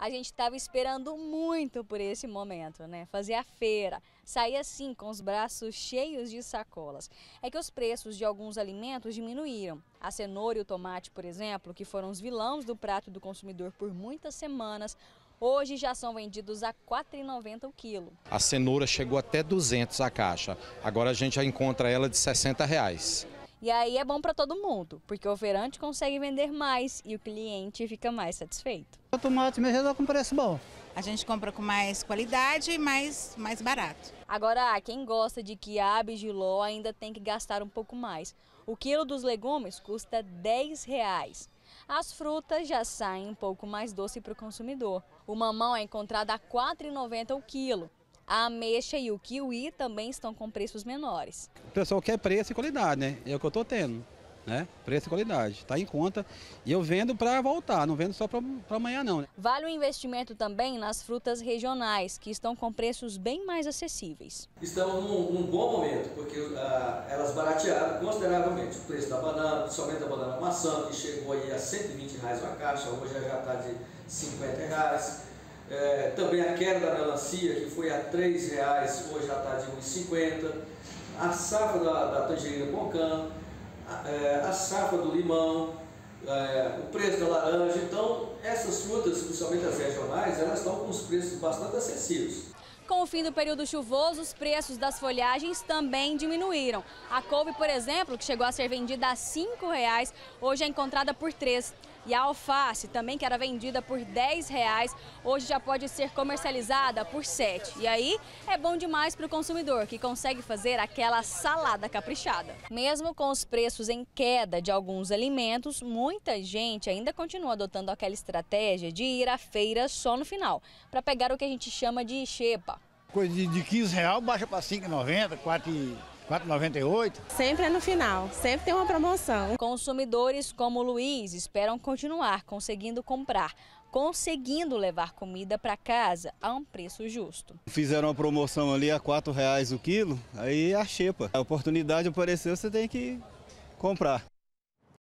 a gente estava esperando muito por esse momento, né? Fazer a feira, sair assim com os braços cheios de sacolas. É que os preços de alguns alimentos diminuíram. A cenoura e o tomate, por exemplo, que foram os vilões do prato do consumidor por muitas semanas, hoje já são vendidos a R$ 4,90 o quilo. A cenoura chegou até 200 a caixa, agora a gente já encontra ela de R$ 60. E aí é bom para todo mundo, porque o feirante consegue vender mais e o cliente fica mais satisfeito. O tomate mesmo está com preço bom. A gente compra com mais qualidade e mais barato. Agora, quem gosta de quiabo e jiló ainda tem que gastar um pouco mais. O quilo dos legumes custa R$ 10. As frutas já saem um pouco mais doce para o consumidor. O mamão é encontrado a R$ 4,90 o quilo. A ameixa e o kiwi também estão com preços menores. O pessoal quer preço e qualidade, né? É o que eu estou tendo, né? Preço e qualidade, está em conta. E eu vendo para voltar, não vendo só para amanhã, não. Vale o investimento também nas frutas regionais, que estão com preços bem mais acessíveis. Estamos num bom momento, porque elas baratearam consideravelmente o preço da banana, principalmente a banana maçã, que chegou aí a R$ 120 uma caixa, hoje já está de R$ 50. Também a queda da melancia, que foi a R$ 3, hoje já está de R$ 1,50. A safra da tangerina com cana, a safra do limão, o preço da laranja. Então, essas frutas, principalmente as regionais, elas estão com os preços bastante acessíveis. Com o fim do período chuvoso, os preços das folhagens também diminuíram. A couve, por exemplo, que chegou a ser vendida a R$ 5, hoje é encontrada por R$ 3. E a alface, também que era vendida por R$ 10, hoje já pode ser comercializada por R$ 7. E aí é bom demais para o consumidor, que consegue fazer aquela salada caprichada. Mesmo com os preços em queda de alguns alimentos, muita gente ainda continua adotando aquela estratégia de ir à feira só no final, para pegar o que a gente chama de xepa. Coisa de R$ 15 baixa para R$ 5,90, R$ 4,98. Sempre é no final, sempre tem uma promoção. Consumidores como o Luiz esperam continuar conseguindo comprar, conseguindo levar comida para casa a um preço justo. Fizeram uma promoção ali a R$ 4 o quilo, aí a xepa. A oportunidade apareceu, você tem que comprar.